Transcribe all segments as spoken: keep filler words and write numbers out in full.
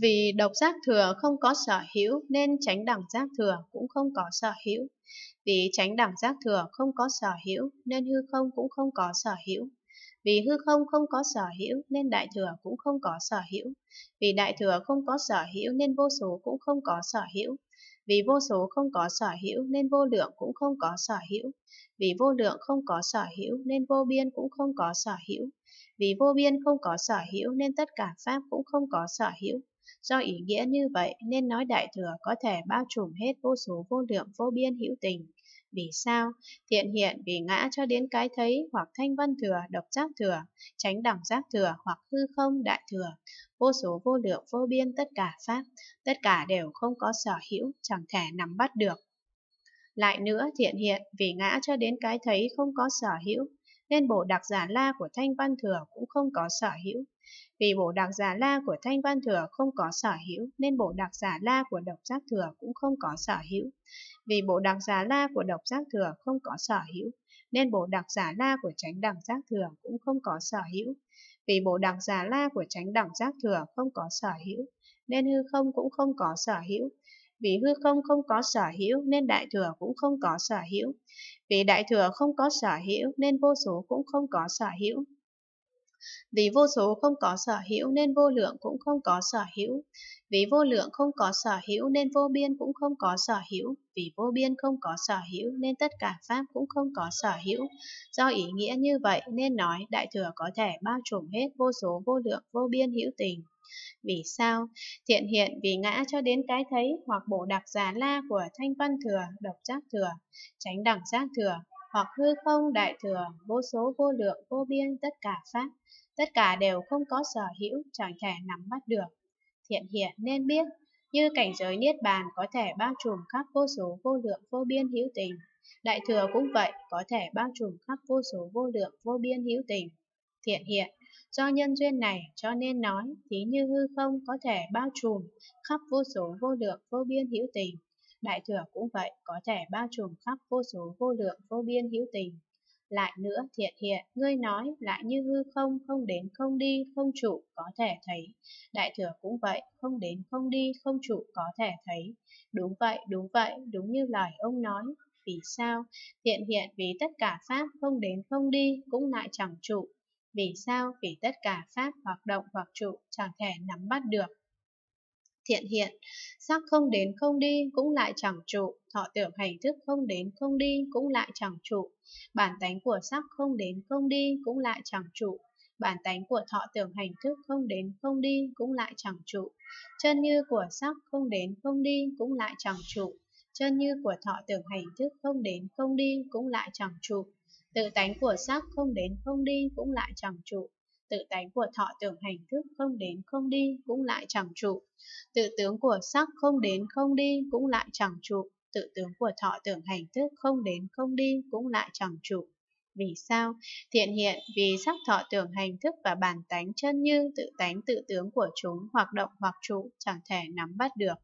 Vì độc giác thừa không có sở hữu nên chánh đẳng giác thừa cũng không có sở hữu. Vì chánh đẳng giác thừa không có sở hữu nên hư không cũng không có sở hữu. Vì hư không không có sở hữu nên đại thừa cũng không có sở hữu. Vì đại thừa không có sở hữu nên vô số cũng không có sở hữu. Vì vô số không có sở hữu nên vô lượng cũng không có sở hữu. Vì vô lượng không có sở hữu nên vô biên cũng không có sở hữu. Vì vô biên không có sở hữu nên tất cả pháp cũng không có sở hữu. Do ý nghĩa như vậy nên nói đại thừa có thể bao trùm hết vô số vô lượng vô biên hữu tình. Vì sao? Thiện hiện vì ngã cho đến cái thấy hoặc thanh văn thừa, độc giác thừa, chánh đẳng giác thừa hoặc hư không đại thừa. Vô số vô lượng vô biên tất cả pháp, tất cả đều không có sở hữu, chẳng thể nắm bắt được. Lại nữa thiện hiện vì ngã cho đến cái thấy không có sở hữu, nên Bồ Đặc Giả La của thanh văn thừa cũng không có sở hữu. Vì Bồ Đặc Giả La của thanh văn thừa không có sở hữu, nên Bồ Đặc Giả La của độc giác thừa cũng không có sở hữu. Vì Bồ Đặc Giả La của độc giác thừa không có sở hữu, nên Bồ Đặc Giả La của chánh đẳng giác thừa cũng không có sở hữu. Vì Bồ Đặc Giả La của chánh đẳng giác thừa không có sở hữu, nên hư không cũng không có sở hữu. Vì hư không không có sở hữu nên đại thừa cũng không có sở hữu. Vì đại thừa không có sở hữu nên vô số cũng không có sở hữu. Vì vô số không có sở hữu nên vô lượng cũng không có sở hữu. Vì vô lượng không có sở hữu nên vô biên cũng không có sở hữu. Vì vô biên không có sở hữu nên tất cả pháp cũng không có sở hữu. Do ý nghĩa như vậy nên nói đại thừa có thể bao trùm hết vô số vô lượng vô biên hữu tình. Vì sao? Thiện hiện vì ngã cho đến cái thấy hoặc Bồ Đặc Giả La của thanh văn thừa, độc giác thừa, chánh đẳng giác thừa hoặc hư không đại thừa, vô số vô lượng vô biên tất cả pháp, tất cả đều không có sở hữu, chẳng thể nắm bắt được. Thiện hiện nên biết, như cảnh giới niết bàn có thể bao trùm khắp vô số vô lượng vô biên hữu tình, đại thừa cũng vậy, có thể bao trùm khắp vô số vô lượng vô biên hữu tình. Thiện hiện do nhân duyên này cho nên nói thí như hư không có thể bao trùm khắp vô số vô lượng vô biên hữu tình, đại thừa cũng vậy, có thể bao trùm khắp vô số vô lượng vô biên hữu tình. Lại nữa thiện hiện, ngươi nói lại như hư không không đến không đi không trụ có thể thấy, đại thừa cũng vậy, không đến không đi không trụ có thể thấy. Đúng vậy, đúng vậy, đúng như lời ông nói. Vì sao? Thiện hiện vì tất cả pháp không đến không đi cũng lại chẳng trụ. Vì sao? Vì tất cả pháp hoạt động hoặc trụ chẳng thể nắm bắt được. Thiện hiện, sắc không đến không đi cũng lại chẳng trụ, thọ tưởng hành thức không đến không đi cũng lại chẳng trụ, bản tánh của sắc không đến không đi cũng lại chẳng trụ, bản tánh của thọ tưởng hành thức không đến không đi cũng lại chẳng trụ, chân như của sắc không đến không đi cũng lại chẳng trụ, chân như của thọ tưởng hành thức không đến không đi cũng lại chẳng trụ, tự tánh của sắc không đến không đi cũng lại chẳng trụ, tự tánh của thọ tưởng hành thức không đến không đi cũng lại chẳng trụ, tự tướng của sắc không đến không đi cũng lại chẳng trụ, tự tướng của thọ tưởng hành thức không đến không đi cũng lại chẳng trụ. Vì sao? Thiện hiện vì sắc thọ tưởng hành thức và bản tánh chân như tự tánh tự tướng của chúng hoạt động hoặc trụ chẳng thể nắm bắt được.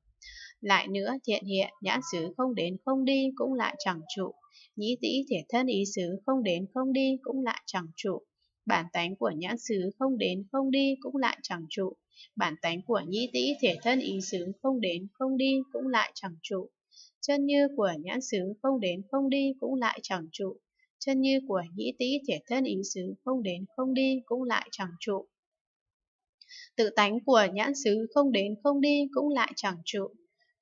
Lại nữa thiện hiện nhãn xứ không đến không đi cũng lại chẳng trụ, nhĩ tĩ thể thân ý xứ không đến không đi cũng lại chẳng trụ, bản tánh của nhãn xứ không đến không đi cũng lại chẳng trụ, bản tánh của nhĩ tĩ thể thân ý xứ không đến không đi cũng lại chẳng trụ, chân như của nhãn xứ không đến không đi cũng lại chẳng trụ, chân như của nhĩ tĩ thể thân ý xứ không đến không đi cũng lại chẳng trụ, tự tánh của nhãn xứ không đến không đi cũng lại chẳng trụ,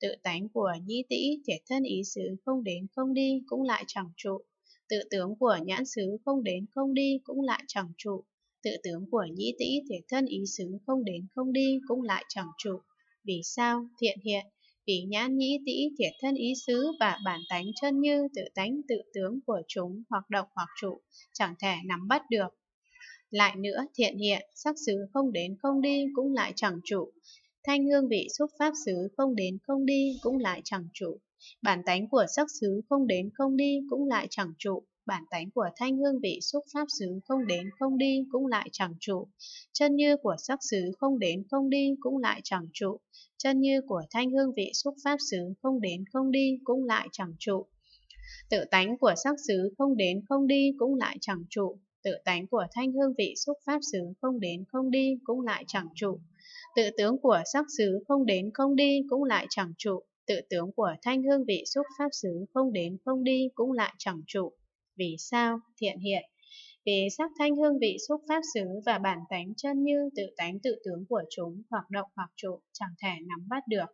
tự tánh của nhĩ tĩ thể thân ý xứ không đến không đi cũng lại chẳng trụ, tự tướng của nhãn xứ không đến không đi cũng lại chẳng trụ, tự tướng của nhĩ tĩ thể thân ý xứ không đến không đi cũng lại chẳng trụ. Vì sao? Thiện hiện vì nhãn nhĩ tĩ thể thân ý xứ và bản tánh chân như tự tánh tự tướng của chúng hoạt động hoặc trụ chẳng thể nắm bắt được. Lại nữa thiện hiện sắc xứ không đến không đi cũng lại chẳng trụ, thanh hương vị xúc pháp xứ không đến không đi cũng lại chẳng trụ, bản tánh của sắc xứ không đến không đi cũng lại chẳng trụ, bản tánh của thanh hương vị xúc pháp xứ không đến không đi cũng lại chẳng trụ, chân như của sắc xứ không đến không đi cũng lại chẳng trụ, chân như của thanh hương vị xúc pháp xứ không đến không đi cũng lại chẳng trụ, tự tánh của sắc xứ không đến không đi cũng lại chẳng trụ, tự tánh của thanh hương vị xúc pháp xứ không đến không đi cũng lại chẳng trụ, Tự tướng của sắc xứ không đến không đi cũng lại chẳng trụ, tự tướng của thanh hương vị xúc pháp xứ không đến không đi cũng lại chẳng trụ. Vì sao? Thiện hiện. Vì sắc thanh hương vị xúc pháp xứ và bản tánh chân như tự tánh tự tướng của chúng hoạt động hoặc trụ, chẳng thể nắm bắt được.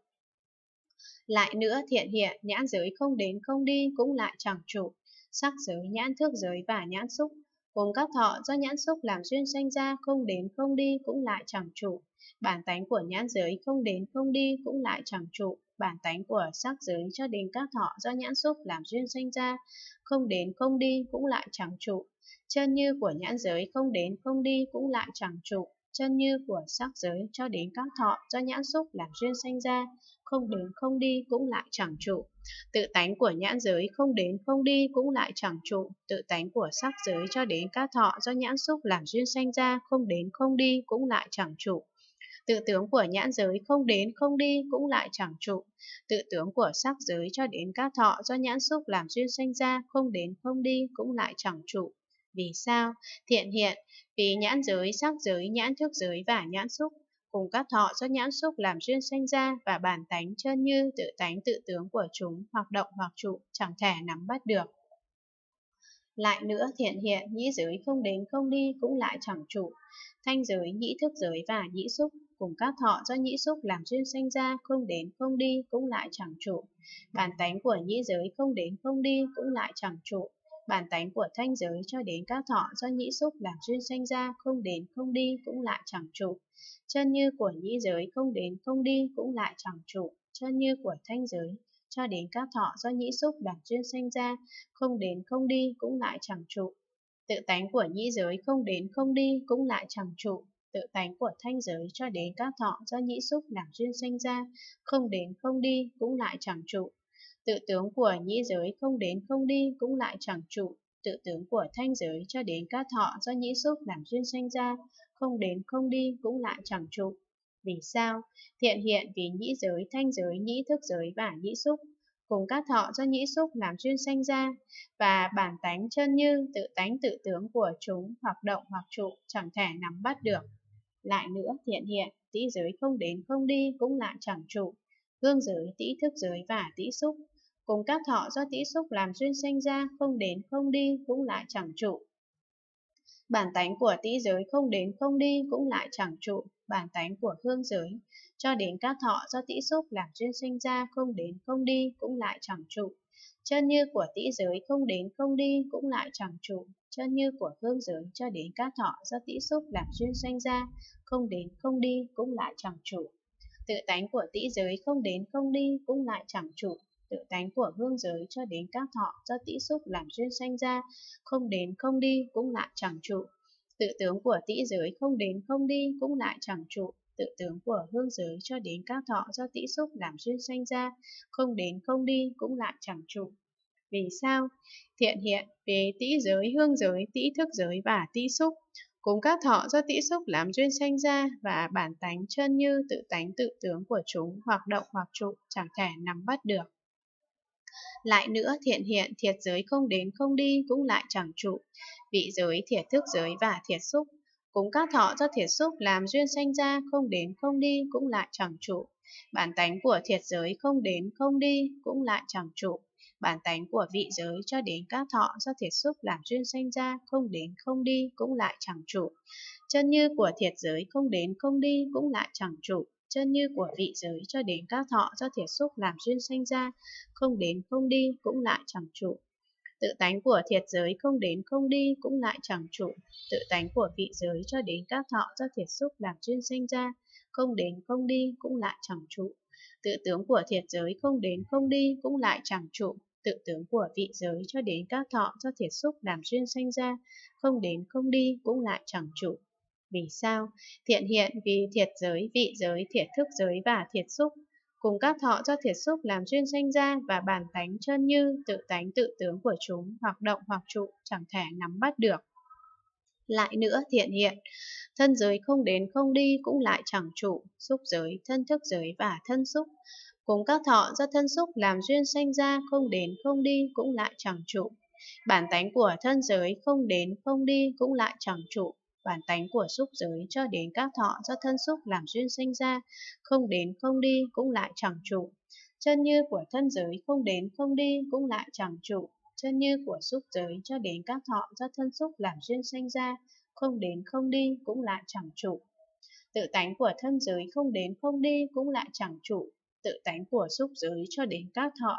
Lại nữa thiện hiện, nhãn giới không đến không đi cũng lại chẳng trụ. Sắc giới, nhãn thước giới và nhãn xúc cùng các thọ do nhãn xúc làm duyên sanh ra không đến không đi cũng lại chẳng trụ. Bản tánh của nhãn giới không đến không đi cũng lại chẳng trụ. Bản tánh của sắc giới cho đến các thọ do nhãn xúc làm duyên sanh ra không đến không đi cũng lại chẳng trụ. Chân như của nhãn giới không đến không đi cũng lại chẳng trụ. Chân như của sắc giới cho đến các thọ do nhãn xúc làm duyên sanh ra không đến không đi cũng lại chẳng trụ. Tự tánh của nhãn giới không đến không đi cũng lại chẳng trụ. Tự tánh của sắc giới cho đến các thọ do nhãn xúc làm duyên sanh ra không đến không đi cũng lại chẳng trụ. Tự tướng của nhãn giới không đến không đi cũng lại chẳng trụ. Tự tướng của sắc giới cho đến các thọ do nhãn xúc làm duyên sanh ra không đến không đi cũng lại chẳng trụ. Vì sao? Thiện hiện. Vì nhãn giới, sắc giới, nhãn thức giới và nhãn xúc cùng các thọ do nhãn xúc làm duyên sanh ra và bản tánh chân như tự tánh tự tướng của chúng hoạt động hoặc trụ, chẳng thể nắm bắt được. Lại nữa thiện hiện, nhĩ giới không đến không đi cũng lại chẳng trụ. Thanh giới, nhĩ thức giới và nhĩ xúc cùng các thọ do nhĩ xúc làm duyên sanh ra không đến không đi cũng lại chẳng trụ. Bản tánh của nhĩ giới không đến không đi cũng lại chẳng trụ. Bản tánh của thanh giới cho đến các thọ do nhĩ xúc làm duyên sanh ra không đến không đi cũng lại chẳng trụ. Chân như của nhĩ giới không đến không đi cũng lại chẳng trụ. Chân như của thanh giới cho đến các thọ do nhĩ xúc làm duyên sanh ra không đến không đi cũng lại chẳng trụ. Tự tánh của nhĩ giới không đến không đi cũng lại chẳng trụ. Tự tánh của thanh giới cho đến các thọ do nhĩ xúc làm duyên sanh ra không đến không đi cũng lại chẳng trụ. Tự tướng của nhĩ giới không đến không đi cũng lại chẳng trụ. Tự tướng của thanh giới cho đến các thọ do nhĩ xúc làm duyên sanh ra không đến không đi cũng lại chẳng trụ. Vì sao? Thiện hiện, vì nhĩ giới, thanh giới, nhĩ thức giới và nhĩ xúc cùng các thọ do nhĩ xúc làm duyên sanh ra và bản tánh chân như tự tánh tự tướng của chúng hoạt động hoặc trụ, chẳng thể nắm bắt được. Lại nữa thiện hiện, tĩ giới không đến không đi cũng lại chẳng trụ. Hương giới, tĩ thức giới và tĩ xúc cùng các thọ do tĩ xúc làm duyên sanh ra không đến không đi cũng lại chẳng trụ. Bản tánh của tĩ giới không đến không đi cũng lại chẳng trụ. Bản tánh của hương giới cho đến các thọ do tĩ xúc làm duyên sinh ra không đến không đi cũng lại chẳng trụ. Chân như của tĩ giới không đến không đi cũng lại chẳng trụ. Chân như của hương giới cho đến các thọ do tĩ xúc làm duyên sinh ra không đến không đi cũng lại chẳng trụ. Tự tánh của tĩ giới không đến không đi cũng lại chẳng trụ. Tự tánh của hương giới cho đến các thọ do tĩ xúc làm duyên sanh ra không đến không đi cũng lại chẳng trụ. Tự tướng của tĩ giới không đến không đi cũng lại chẳng trụ. Tự tướng của hương giới cho đến các thọ do tĩ xúc làm duyên sanh ra không đến không đi cũng lại chẳng trụ. Vì sao? Thiện hiện, về tĩ giới, hương giới, tĩ thức giới và tĩ xúc cùng các thọ do tĩ xúc làm duyên sanh ra và bản tánh chân như tự tánh tự tướng của chúng hoạt động hoặc trụ, chẳng thể nắm bắt được. Lại nữa thiện hiện, thiệt giới không đến không đi cũng lại chẳng trụ. Vị giới, thiệt thức giới và thiệt xúc cùng các thọ do thiệt xúc làm duyên sanh ra không đến không đi cũng lại chẳng trụ. Bản tánh của thiệt giới không đến không đi cũng lại chẳng trụ. Bản tánh của vị giới cho đến các thọ do thiệt xúc làm duyên sanh ra không đến không đi cũng lại chẳng trụ. Chân như của thiệt giới không đến không đi cũng lại chẳng trụ. Chân như của vị giới cho đến các thọ do thiệt xúc làm duyên sanh ra không đến không đi cũng lại chẳng trụ. Tự tánh của thiệt giới không đến không đi cũng lại chẳng trụ. Tự tánh của vị giới cho đến các thọ do thiệt xúc làm duyên sanh ra không đến không đi cũng lại chẳng trụ. Tự tướng của thiệt giới không đến không đi cũng lại chẳng trụ. Tự tướng của vị giới cho đến các thọ do thiệt xúc làm duyên sanh ra không đến không đi cũng lại chẳng trụ. Vì sao? Thiện hiện, vì thiệt giới, vị giới, thiệt thức giới và thiệt xúc cùng các thọ do thiệt xúc làm duyên sanh ra và bản tánh chân như tự tánh tự tướng của chúng hoạt động hoặc trụ, chẳng thể nắm bắt được. Lại nữa thiện hiện, thân giới không đến không đi cũng lại chẳng trụ. Xúc giới, thân thức giới và thân xúc cùng các thọ do thân xúc làm duyên sanh ra không đến không đi cũng lại chẳng trụ. Bản tánh của thân giới không đến không đi cũng lại chẳng trụ. bản tánh của xúc giới cho đến các thọ do thân xúc làm duyên sinh ra, không đến không đi cũng lại chẳng trụ. Chân như của thân giới không đến không đi cũng lại chẳng trụ. Chân như của xúc giới cho đến các thọ do thân xúc làm duyên sinh ra, không đến không đi cũng lại chẳng trụ. Tự tánh của thân giới không đến không đi cũng lại chẳng trụ. Tự tánh của xúc giới cho đến các thọ